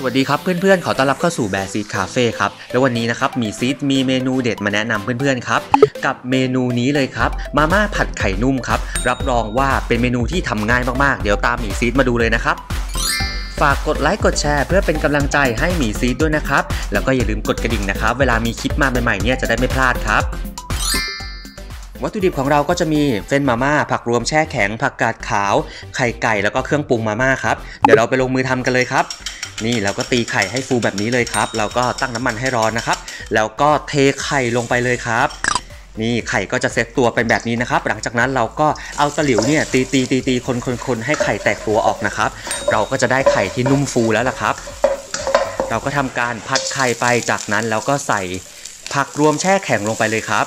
สวัสดีครับเพื่อนๆขอต้อนรับเข้าสู่แบร์ซีดคาเฟ่ครับแล้ววันนี้นะครับมีซีดมีเมนูเด็ดมาแนะนำเพื่อนๆครับกับเมนูนี้เลยครับมาม่าผัดไข่นุ่มครับรับรองว่าเป็นเมนูที่ทำง่ายมากๆเดี๋ยวตามหมีซีดมาดูเลยนะครับฝากกดไลค์กดแชร์เพื่อเป็นกำลังใจให้หมีซีดด้วยนะครับแล้วก็อย่าลืมกดกระดิ่งนะครับเวลามีคลิปมาใหม่ๆเนี่ยจะได้ไม่พลาดครับวัตถุดิบของเราก็จะมีเส้นมาม่าผักรวมแช่แข็งผักกาดขาวไข่ไก่แล้วก็เครื่องปรุงมาม่าครับเดี๋ยวเราไปลงมือทำกันเลยครับนี่เราก็ตีไข่ให้ฟูแบบนี้เลยครับเราก็ตั้งน้ำมันให้ร้อนนะครับแล้วก็เทไข่ลงไปเลยครับนี่ไข่ก็จะเซตตัวเป็นแบบนี้นะครับหลังจากนั้นเราก็เอาสลิวเนี่ยตีคนให้ไข่แตกตัวออกนะครับเราก็จะได้ไข่ที่นุ่มฟูแล้วล่ะครับเราก็ทำการผัดไข่ไปจากนั้นเราก็ใส่ผักรวมแช่แข็งลงไปเลยครับ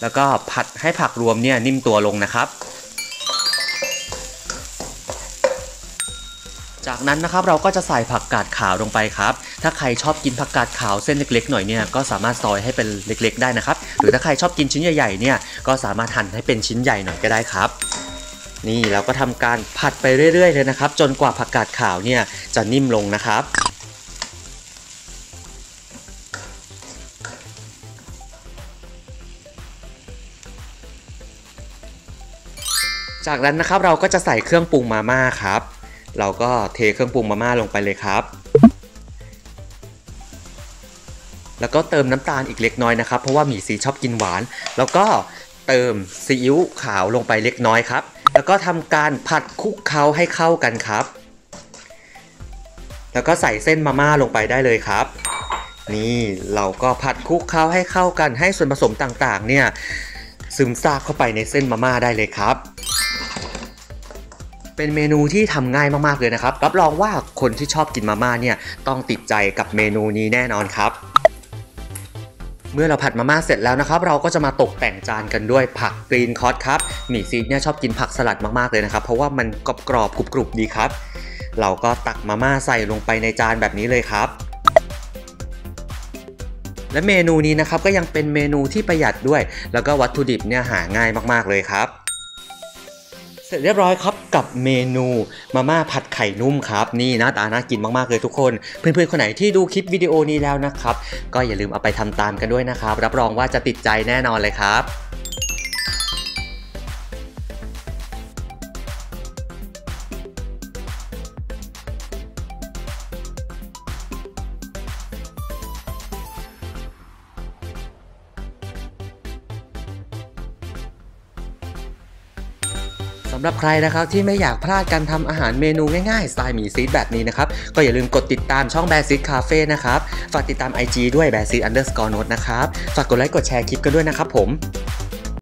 แล้วก็ผัดให้ผักรวมเนี่ยนิ่มตัวลงนะครับจากนั้นนะครับเราก็จะใส่ผักกาดขาวลงไปครับถ้าใครชอบกินผักกาดขาวเส้นเล็กๆหน่อยเนี่ยก็สามารถซอยให้เป็นเล็กๆได้นะครับหรือถ้าใครชอบกินชิ้นใหญ่ๆเนี่ยก็สามารถหั่นให้เป็นชิ้นใหญ่หน่อยก็ได้ครับนี่เราก็ทำการผัดไปเรื่อยๆเลยนะครับจนกว่าผักกาดขาวเนี่ยจะนิ่มลงนะครับจากนั้นนะครับเราก็จะใส่เครื่องปรุงมาม่าครับเราก็เทเครื่องปรุงมาม่าลงไปเลยครับแล้วก็เติมน้ำตาลอีกเล็กน้อยนะครับเพราะว่าหมีซีชอบกินหวานแล้วก็เติมซีอิ๊วขาวลงไปเล็กน้อยครับแล้วก็ทำการผัดคลุกเคล้าให้เข้ากันครับแล้วก็ใส่เส้นมาม่าลงไปได้เลยครับนี่เราก็ผัดคลุกเคล้าให้เข้ากันให้ส่วนผสมต่างๆเนี่ยซึมซาบเข้าไปในเส้นมาม่าได้เลยครับเป็นเมนูที่ทำง่ายมากๆเลยนะครับรับรองว่าคนที่ชอบกินมาม่าเนี่ยต้องติดใจกับเมนูนี้แน่นอนครับเมื่อเราผัดมาม่าเสร็จแล้วนะครับเราก็จะมาตกแต่งจานกันด้วยผักกรีนคอสครับหมีซีเนี่ยชอบกินผักสลัดมากๆเลยนะครับเพราะว่ามันกรอบๆกรุบๆดีครับเราก็ตักมาม่าใส่ลงไปในจานแบบนี้เลยครับและเมนูนี้นะครับก็ยังเป็นเมนูที่ประหยัดด้วยแล้วก็วัตถุดิบเนี่ยหาง่ายมากๆเลยครับเสร็จเรียบร้อยครับกับเมนูมาม่าผัดไข่นุ่มครับนี่หน้าตาน่ากินมากๆเลยทุกคนเพื่อนๆคนไหนที่ดูคลิปวิดีโอนี้แล้วนะครับก็อย่าลืมเอาไปทำตามกันด้วยนะครับรับรองว่าจะติดใจแน่นอนเลยครับสำหรับใครนะครับที่ไม่อยากพลาดการทำอาหารเมนูง่ายๆสไตล์หมีซีดแบบนี้นะครับก็อย่าลืมกดติดตามช่องแบร์ซีดคาเฟ่นะครับฝากติดตาม IG ด้วยแบร์ซีด underscore note นะครับฝากกดไลค์กดแชร์คลิปกันด้วยนะครับผม